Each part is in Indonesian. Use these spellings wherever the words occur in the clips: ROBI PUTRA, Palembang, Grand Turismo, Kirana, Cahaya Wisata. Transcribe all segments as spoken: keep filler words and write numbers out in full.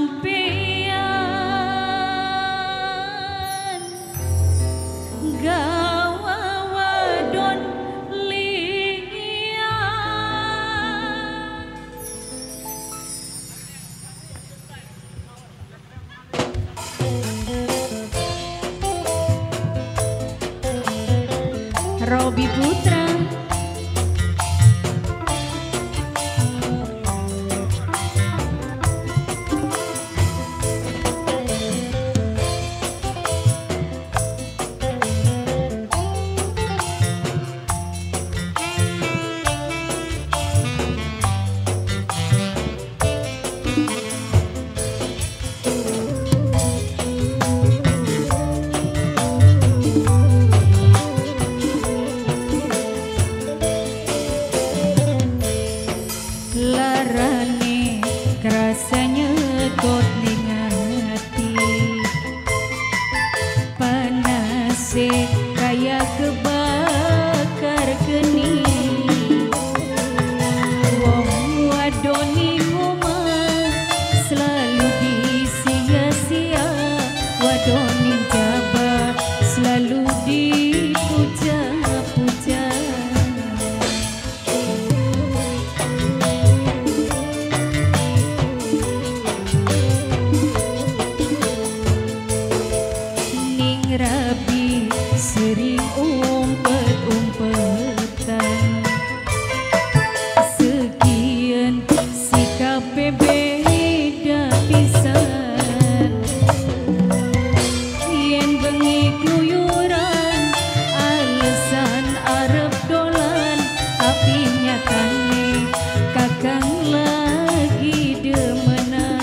sampeyan gawa wadon liya Robi Putra kayak kebakar geni wong wadoni ngomah selalu disia-sia wadoni jabat selalu dipuja-puja ning rabi sering umpet-umpetan sekian sikap beda pisan yen bengi keluyuran alasan arep dolan tapi nyatane kakang lagi demenan.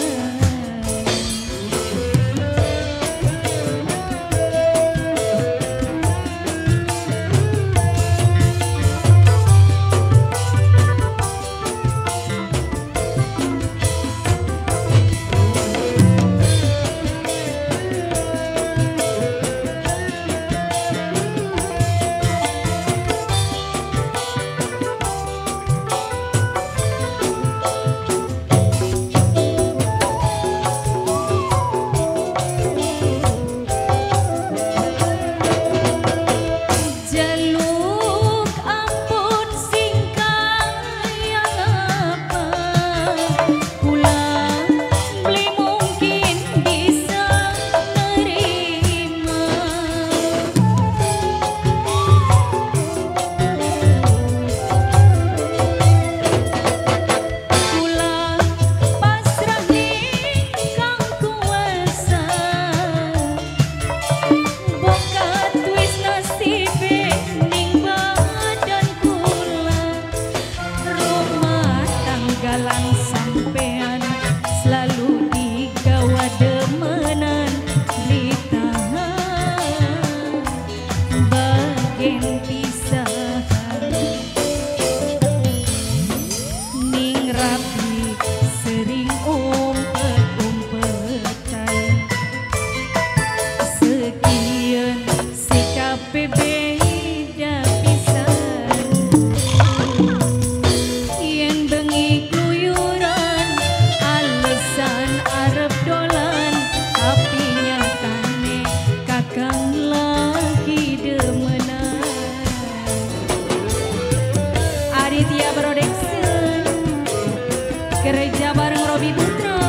Kerja bareng Robi Putra.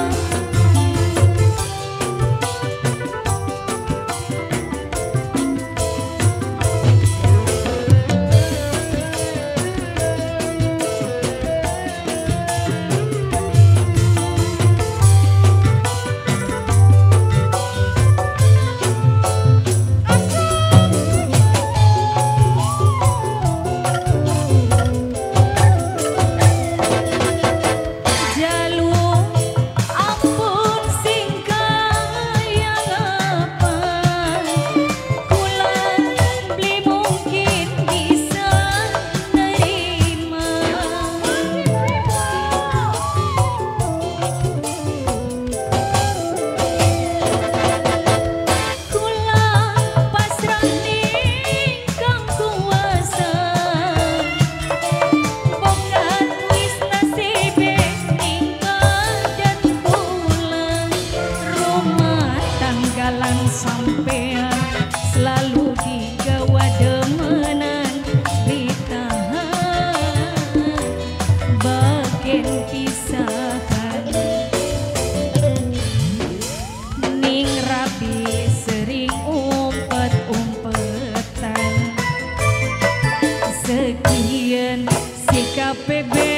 Ketian si K P B